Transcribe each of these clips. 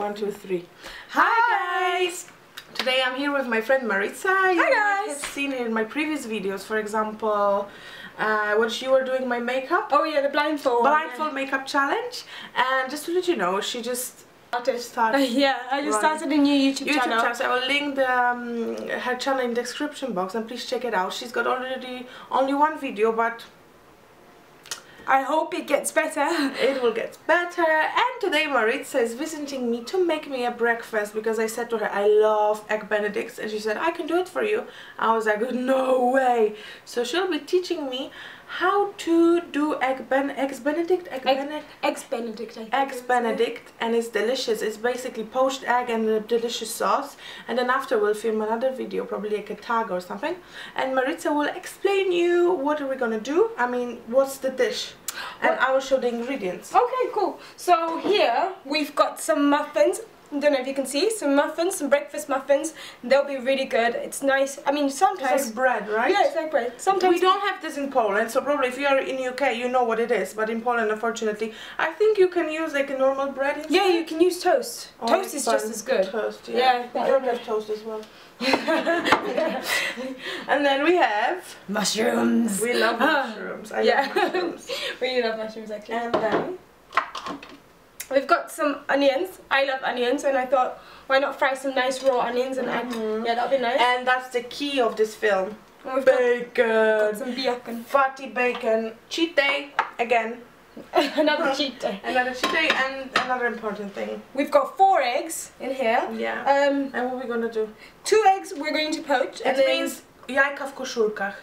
1, 2, 3. Hi guys! Today I'm here with my friend Maritza. Hi guys! I've seen in my previous videos, for example, when she were doing my makeup. Oh yeah, the blindfold makeup challenge. And just to let you know, she just started a new YouTube channel. So I will link the, her channel in the description box, and please check it out. She's got already only one video, but I hope it gets better. It will get better. And today Maritza is visiting me to make me a breakfast, because I said to her I love Eggs Benedict, and she said I can do it for you. I was like, no way. So she'll be teaching me how to do Eggs Benedict, and it's delicious. It's basically poached egg and a delicious sauce. And then after we'll film another video, probably like a tag or something, and Maritza will explain you what are we gonna do. I mean, what's the dish? And I will show the ingredients. Okay, cool. So here we've got some muffins. I don't know if you can see, some muffins, some breakfast muffins. They'll be really good. It's nice. I mean, sometimes it's like bread, right? Yeah, it's like bread. Sometimes we don't have this in Poland, so probably if you are in UK, you know what it is. But in Poland, unfortunately, I think you can use like a normal bread instead. Yeah, you can use toast. Oh, toast is just as good. Toast, yeah. I don't have toast as well. And then we have mushrooms. We love mushrooms. I love mushrooms. We love mushrooms actually. And then we've got some onions. I love onions, and I thought, why not fry some nice raw onions and egg? Yeah, that'll be nice. And that's the key of this film. We've got some bacon. Fatty bacon. Cheat day again. Another cheat day. Another cheat day, and another important thing. We've got 4 eggs in here. Yeah. And what are we gonna do? 2 eggs we're going to poach. It means jajka w koszulkach.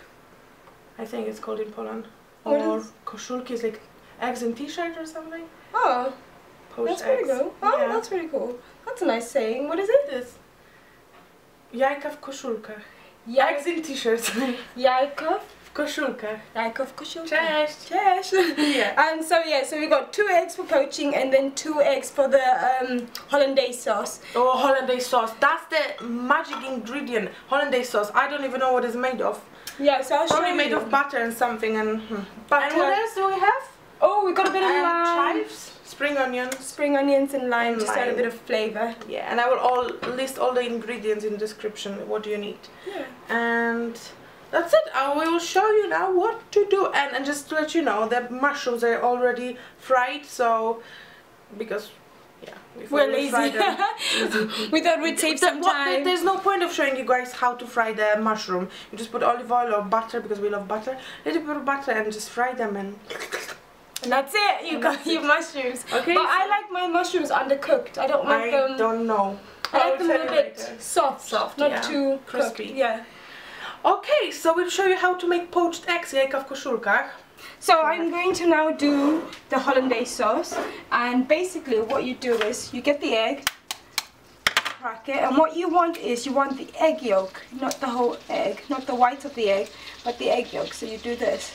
I think it's called in Poland. Or koszulki is like eggs in t-shirt or something. Oh. That's pretty cool. Oh, yeah. That's really cool. That's a nice saying. What is it? This. Jajka w koszulkach. Eggs in t-shirts. Jajka w koszulkach. Jajka w koszulkach. Cześć. Cześć. Yeah. And so we got 2 eggs for poaching, and then 2 eggs for the hollandaise sauce. Oh, hollandaise sauce. That's the magic ingredient. Hollandaise sauce. I don't even know what it's made of. Yeah, so I'll show you. Probably made of butter and something. And butter. And what else do we have? Oh, we got a bit of lime. Chives. Spring onions and lime, just add a bit of flavour. Yeah, and I will list all the ingredients in the description, what do you need. Yeah. And that's it. I will show you now what to do. And just to let you know, the mushrooms are already fried, so because we're lazy. We thought we'd save some time. There's no point of showing you guys how to fry the mushroom. You just put olive oil or butter, because we love butter, a little bit of butter, and just fry them and that's it. You got your mushrooms. Okay. But I like my mushrooms undercooked. I don't like them. I don't know. I like them a little bit soft, not too crispy. Yeah. Okay, so we'll show you how to make poached eggs, jajka w koszulkach. So I'm going to now do the hollandaise sauce, and basically what you do is you get the egg, crack it, and what you want is you want the egg yolk, not the whole egg, not the white of the egg, but the egg yolk. So you do this.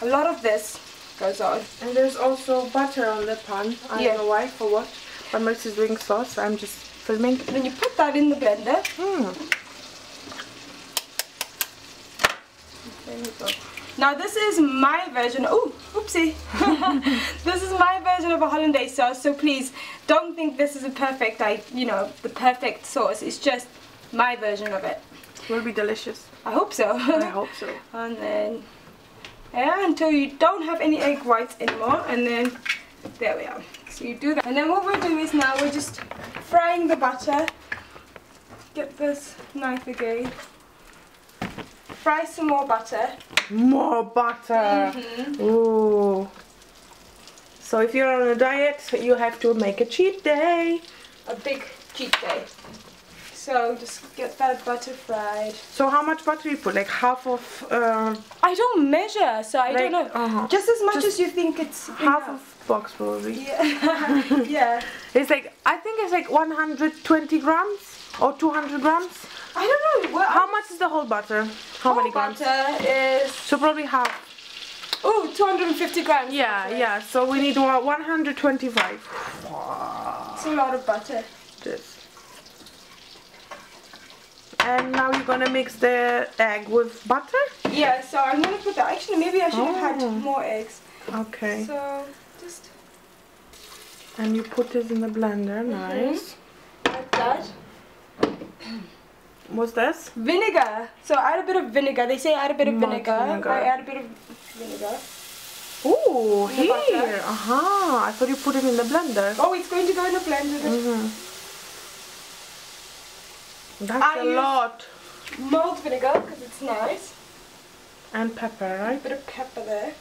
A lot of this goes on. And there's also butter on the pan. I don't know why, for what. But Maritz is doing sauce, so I'm just filming. And then you put that in the blender. There you go. Now this is my version. Oh, oopsie. This is my version of a hollandaise sauce. So please don't think this is a perfect, the perfect sauce. It's just my version of it. It will be delicious. I hope so. I hope so. And then. Yeah, until you don't have any egg whites anymore, and then there we are. So you do that, and then what we'll do is now we're just frying the butter. Get this knife again. Fry some more butter. More butter. Ooh. So if you're on a diet, you have to make a cheat day. A big cheat day. So just get that butter fried. So how much butter you put? Like half of? I don't measure, so I don't know. Just as much as you think it's half enough. Of box probably. Yeah. Yeah. It's like, I think it's like 120 grams or 200 grams. I don't know. Well, how much is the whole butter? How many grams? Butter is. So probably half. Oh, 250 grams. Yeah, butter. Yeah. So we need 125. Wow. It's a lot of butter. This. And now you're gonna mix the egg with butter? Yeah, so I'm gonna put that. Actually, maybe I should have had more eggs. Okay. So, paste. And you put this in the blender, nice. Like that. What's this? Vinegar. So add a bit of vinegar. They say add a bit of vinegar. I add a bit of vinegar. Ooh, here. I thought you put it in the blender. Oh, it's going to go in the blender. That's a lot. Malt vinegar because it's nice. And pepper, right? A bit of pepper there.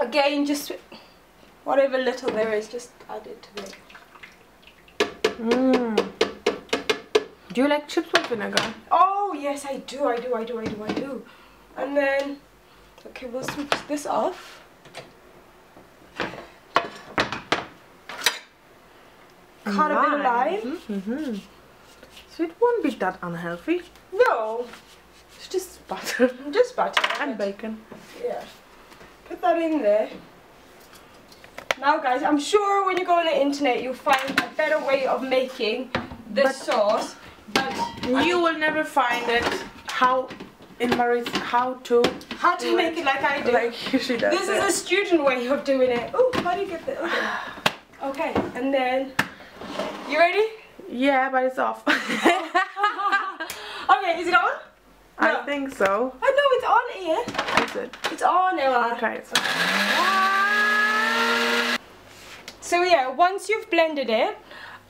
Again, just whatever little there is, just add it to it. Do you like chips with vinegar? Oh yes, I do. And then, okay, we'll switch this off. Cut a bit live. So it won't be that unhealthy. No, it's just butter. Just butter and bacon. Yeah, put that in there. Now guys, I'm sure when you go on the internet you'll find a better way of making this sauce, but you will never find it how to make it like I do. Like she does. This is a student way of doing it. Oh, how do you get the okay, and then you ready? Yeah, but it's off. Okay, is it on? No. I think so. Oh no, it's on here. Is it? It's on, Ella. Okay, it's on. So yeah, once you've blended it,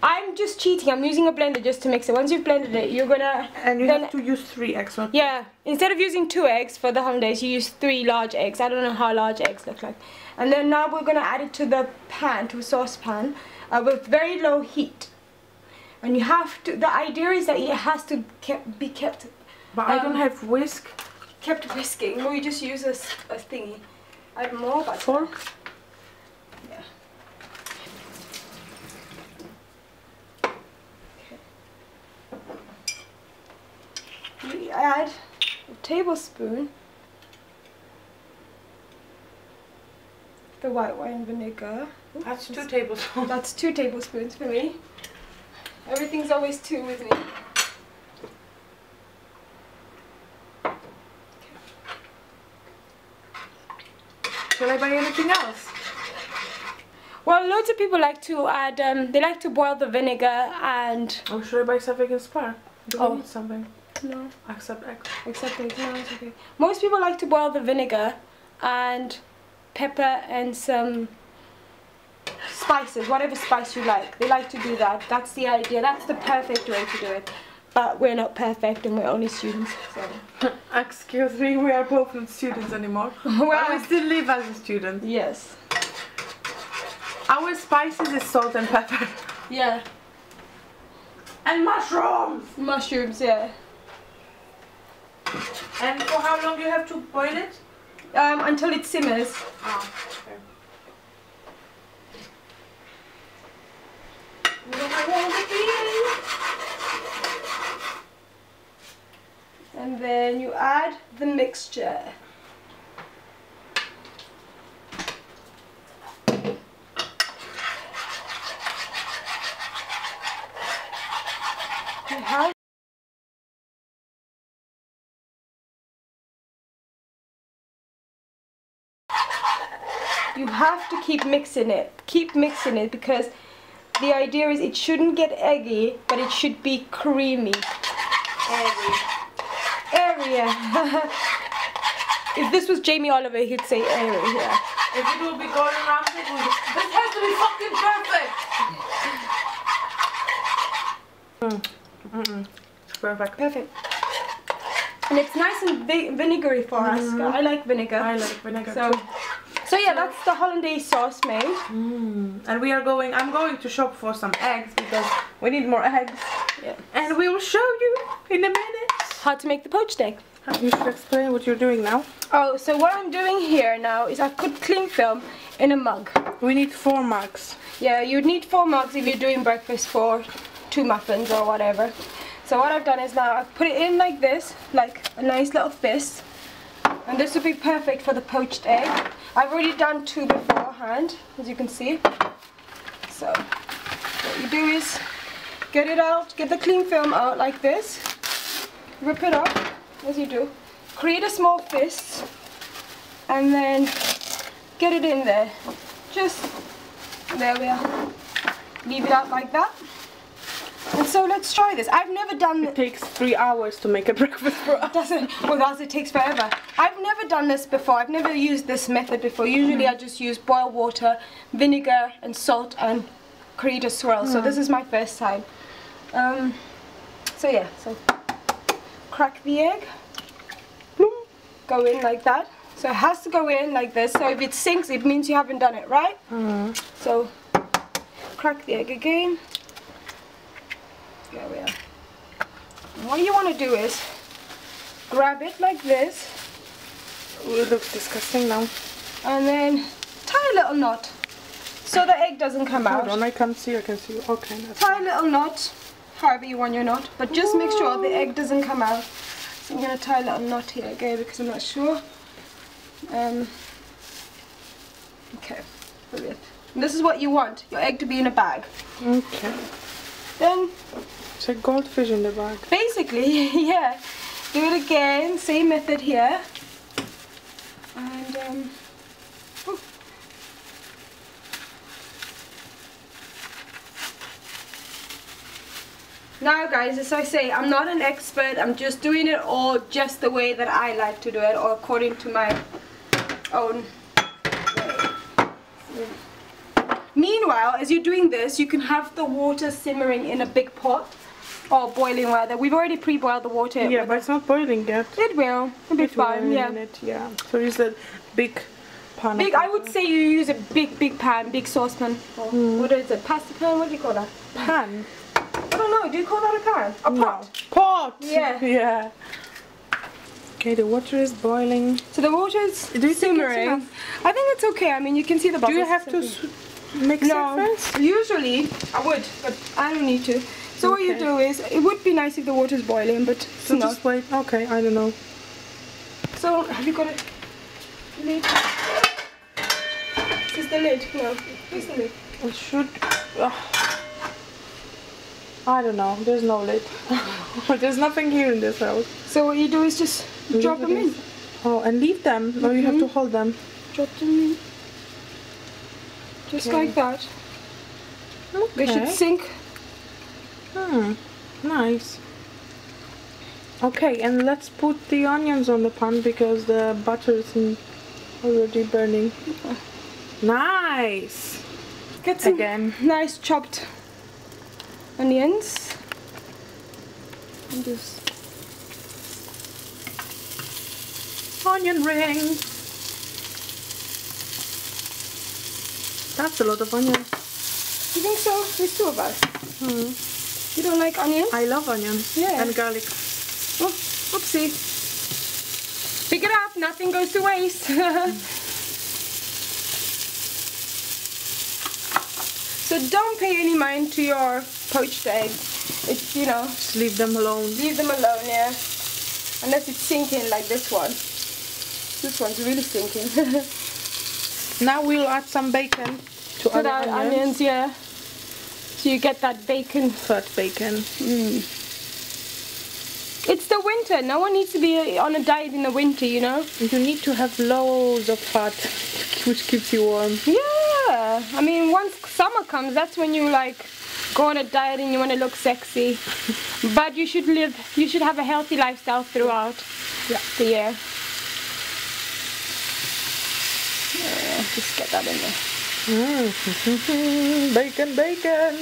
I'm just cheating, I'm using a blender just to mix it. Once you've blended it, you're gonna... And you have to use 3 eggs, not 2. Yeah, instead of using 2 eggs for the hollandaise, you use 3 large eggs. I don't know how large eggs look like. And then now we're gonna add it to the pan, to a saucepan, with very low heat. And you have to... The idea is that it has to be kept... But I don't have whisk. Kept whisking. We just use a thingy. I have more, but... Fork? You add a tablespoon the white wine vinegar. Oops, that's 2 tablespoons. That's 2 tablespoons for me. Everything's always 2 with me. Okay. Shall I buy anything else? Well, loads of people like to add, they like to boil the vinegar and... Oh, should I buy something in Spar? Do we need something? No. Except eggs. No, it's okay. Most people like to boil the vinegar and pepper and some spices, whatever spice you like. They like to do that. That's the idea. That's the perfect way to do it. But we're not perfect and we're only students. So. Excuse me, we are both not students anymore. Well, we still live as a student. Yes. Our spices is salt and pepper. Yeah. And mushrooms! Mushrooms, yeah. And for how long do you have to boil it? Until it simmers. Oh, okay. And then you add the mixture. You have to keep mixing it. Keep mixing it because the idea is it shouldn't get eggy, but it should be creamy. Airy. Airy. If this was Jamie Oliver, he'd say airy. Yeah. If it will be going around, it will be... This has to be fucking perfect. It's perfect. Perfect. And it's nice and vinegary for us. I like vinegar. I like vinegar too. So yeah, that's the hollandaise sauce made. And we are going, I'm going to shop for some eggs because we need more eggs. Yes. And we will show you in a minute how to make the poached egg. You should explain what you're doing now. Oh, so what I'm doing here now is I've put cling film in a mug. We need 4 mugs. Yeah, you'd need 4 mugs if you're doing breakfast for 2 muffins or whatever. So what I've done is now I've put it in like this, like a nice little fist. And this would be perfect for the poached egg. I've already done 2 beforehand, as you can see. So, what you do is get it out, get the cling film out like this. Rip it up, as you do. Create a small fist. and then get it in there. Just, there we are. Leave it out like that. And so let's try this. I've never done... It takes 3 hours to make a breakfast for us. Doesn't it? Well, that's, it takes forever. I've never done this before. I've never used this method before. Usually I just use boiled water, vinegar and salt and create a swirl. So this is my first time. So yeah, so crack the egg. Bloom. Go in like that. So it has to go in like this. So if it sinks, it means you haven't done it, right? So crack the egg again. There we are. And what you want to do is grab it like this. It looks disgusting now. And then tie a little knot so the egg doesn't come out. Hold on, I can't see. I can see. Okay. Tie a little knot, however you want your knot, but just make sure the egg doesn't come out. So I'm going to tie a little knot here again because I'm not sure. Okay. Brilliant. And this is what you want your egg to be in a bag. Okay. Then. It's a goldfish in the bag. Basically, yeah. Do it again, same method here. And now guys, as I say, I'm not an expert. I'm just doing it all just the way that I like to do it, or according to my own way. Meanwhile, as you're doing this, you can have the water simmering in a big pot, or boiling water. We've already pre-boiled the water. Yeah, but it's not boiling yet. It will. It'll be fine. Yeah. So use a big pan. Big. I would say you use a big pan, big saucepan. What is it? Pasta pan? What do you call that? Pan. I don't know. Do you call that a pan? A pot. No. Pot. Yeah. Yeah. Okay, the water is boiling. So the water is simmering. I think it's okay. I mean, you can see the bubbles. Do you have to? Mix it first? Usually I would, but I don't need to. So what you do is, it would be nice if the water's boiling, but it's not. Just wait. Okay, I don't know. So have you got a lid? Is this the lid? No, where's the lid? It should. I don't know. There's no lid. There's nothing here in this house. So what you do is just drop them in. Oh, and leave them. No, you have to hold them. Drop them in. Just like that. Okay. They should sink. Nice. Okay, and let's put the onions on the pan because the butter is already burning. Nice! Get some nice chopped onions. And just onion rings. That's a lot of onion. You think so? There's two of us. You don't like onions? I love onions. Yeah. And garlic. Oh, oopsie. Pick it up. Nothing goes to waste. So don't pay any mind to your poached eggs. It's, you know. Just leave them alone. Leave them alone, yeah. Unless it's sinking like this one. This one's really sinking. Now we'll add some bacon to our onions, yeah. So you get that bacon. Fat bacon. It's the winter. No one needs to be on a diet in the winter, you know. You need to have loads of fat, which keeps you warm. Yeah. I mean, once summer comes, that's when you like go on a diet and you want to look sexy. But you should live. You should have a healthy lifestyle throughout the year. Just get that in there. Bacon, bacon.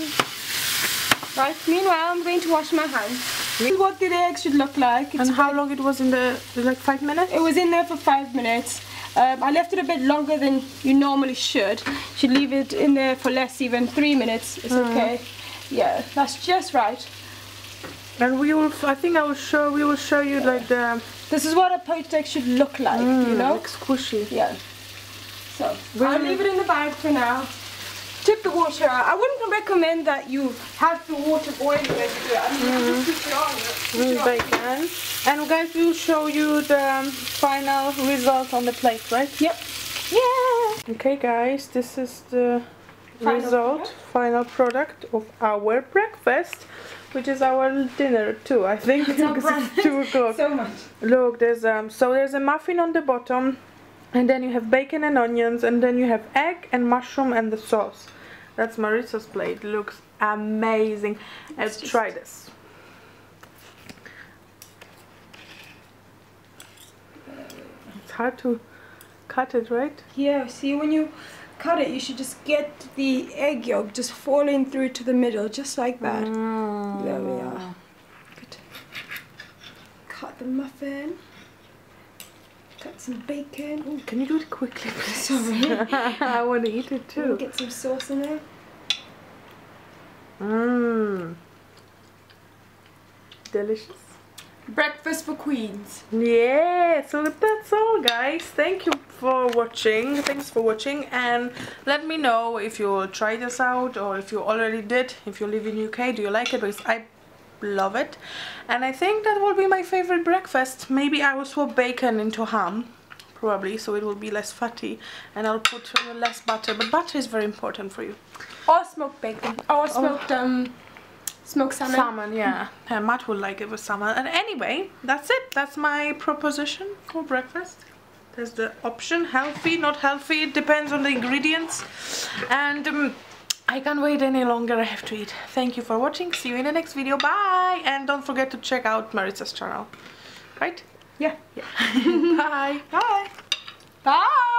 Right, meanwhile I'm going to wash my hands. This is what the egg should look like. It's and how long it was in there? Like 5 minutes? It was in there for 5 minutes. I left it a bit longer than you normally should. You should leave it in there for less, even 3 minutes. It's okay. Yeah, that's just right. And we will, I think I will show, we will show you like the... This is what a poached egg should look like, you know? Like squishy. Yeah. So I'll leave it in the bag for now. Tip the water out. I wouldn't recommend that you have the water boiling when you do it. I mean, you just put it on. And guys, we'll show you the final result on the plate, right? Yep. Yeah. Okay, guys, this is the final product of our breakfast, which is our dinner too, I think. It's 2 o'clock. So much. Look, there's so there's a muffin on the bottom. And then you have bacon and onions, and then you have egg and mushroom and the sauce. That's Maritza's plate. Looks amazing. Let's try this. It's hard to cut it, right? Yeah, see, when you cut it, you should just get the egg yolk just falling through to the middle, just like that. Mm. There we are. Good. Cut the muffin. Cut some bacon. Ooh, can you do it quickly, please? Sorry. I want to eat it too. We'll get some sauce in there. Mmm. Delicious. Breakfast for Queens. Yeah, so that's all, guys. Thank you for watching. Thanks for watching, and let me know if you'll try this out or if you already did. If you live in UK, do you like it? Because I love it, and I think that will be my favorite breakfast. Maybe I will swap bacon into ham, probably, so it will be less fatty, and I'll put less butter, but butter is very important for you. Or smoked bacon, or smoked smoked salmon. Salmon, yeah. Matt will like it with salmon. And anyway, that's it. That's my proposition for breakfast. There's the option, healthy, not healthy, it depends on the ingredients. And I can't wait any longer, I have to eat. Thank you for watching, see you in the next video, bye! And don't forget to check out Maritza's channel, right? Yeah. Bye! Bye! Bye!